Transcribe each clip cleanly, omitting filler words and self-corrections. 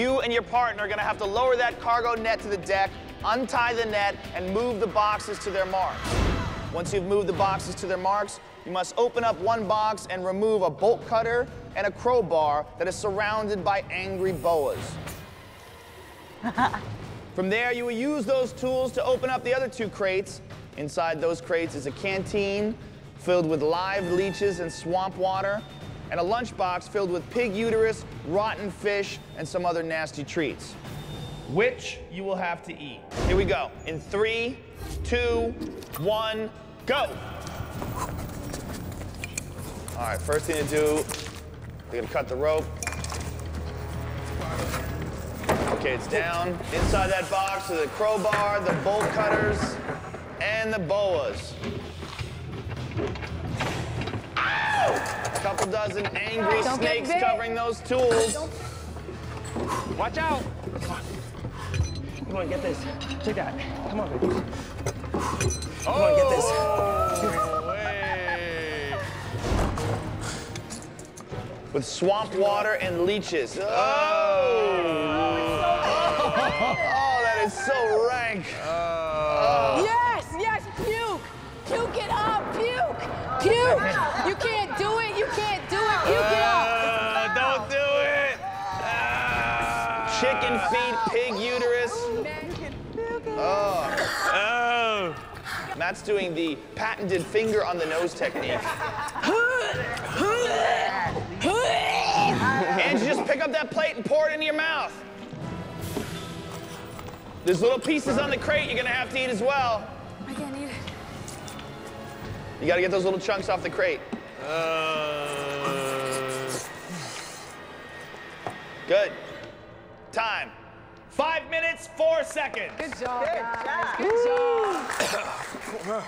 you and your partner are going to have to lower that cargo net to the deck, untie the net, and move the boxes to their marks. Once you've moved the boxes to their marks, you must open up one box and remove a bolt cutter and a crowbar that is surrounded by angry boas. From there, you will use those tools to open up the other two crates. Inside those crates is a canteen filled with live leeches and swamp water, and a lunchbox filled with pig uterus, rotten fish, and some other nasty treats, which you will have to eat. Here we go. In 3, 2, 1, go! All right, first thing to do, we're gonna cut the rope. Okay, it's down. Inside that box are the crowbar, the bolt cutters, and the boas. Ow! A couple dozen angry snakes covering those tools. Watch out! Come on. You're gonna get this. Take that. Come on, baby. You're gonna get this. With swamp water and leeches. Oh, that is so rank. Yes, yes, puke. Puke it up, puke. Puke. You can't do it, you can't do it. Puke it up. Don't do it. Chicken feet, pig uterus. Matt's doing the patented finger on the nose technique. And you just pick up that plate and pour it into your mouth. There's little pieces on the crate you're gonna have to eat as well. I can't eat it. You gotta get those little chunks off the crate. Good. Time. 5 minutes, 4 seconds. Good job. Good job.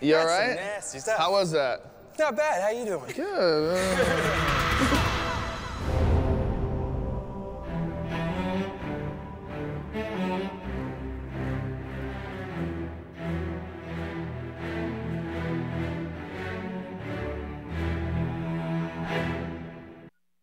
You all right? Nasty stuff. How was that? Not bad. How you doing? Good.